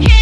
you can't.